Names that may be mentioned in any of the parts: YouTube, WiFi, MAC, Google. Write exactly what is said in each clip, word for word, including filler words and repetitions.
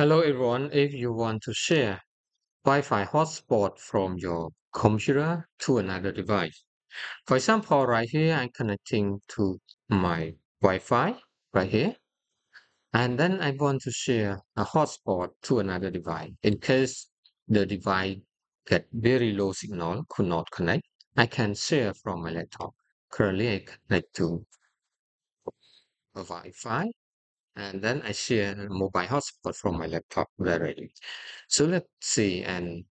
Hello everyone, if you want to share Wi-Fi hotspot from your computer to another device. For example, right here, I'm connecting to my Wi-Fi right here. And then I want to share a hotspot to another device. In case the device get very low signal, could not connect, I can share from my laptop. Currently, I connect to a Wi-Fi. And then I share a mobile hotspot from my laptop directly. So let's see and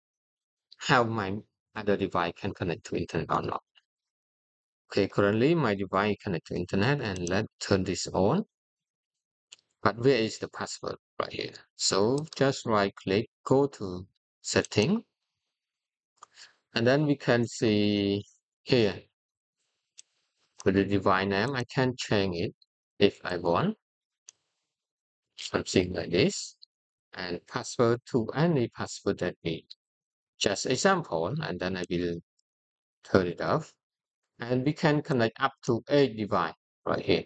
how my other device can connect to internet or not. Okay, currently my device connect to internet, and let's turn this on. But where is the password? Right here. So just right click, go to setting. And then we can see here with the device name, I can change it if I want. Something like this, and password to any password that we just example, and then I will turn it off, and we can connect up to eight device right here.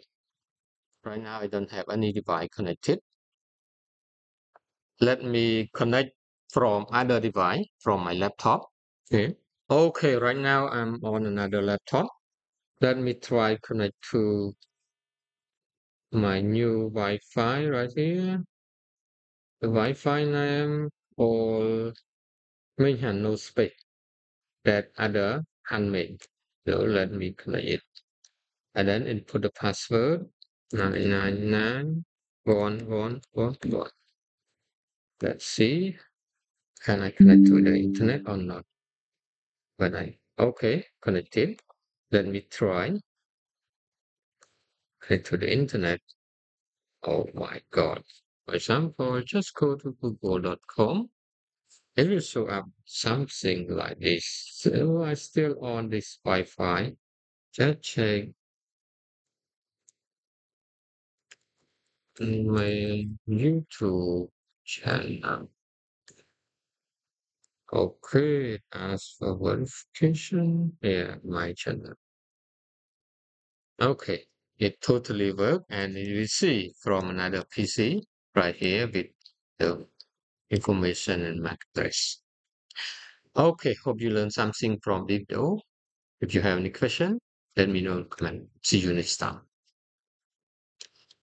Right now I don't have any device connected. Let me connect from other device from my laptop. Okay. Okay, right now I'm on another laptop. Let me try connect to my new Wi-Fi right here. The Wi-Fi name all may have no space. That other handmade. So let me connect it. And then input the password nine nine nine one one one one. Let's see. Can I connect to the internet or not? When I okay, connected. Let me try. Click to the internet. Oh my god. For example, just go to google dot com. It will show up something like this. So I still on this Wi-Fi. Just check my YouTube channel. Okay, ask for verification. Yeah, my channel. Okay. It totally works, and you will see from another P C right here with the information and M A C address. Okay, hope you learned something from this video. If you have any question, let me know in the comment. See you next time.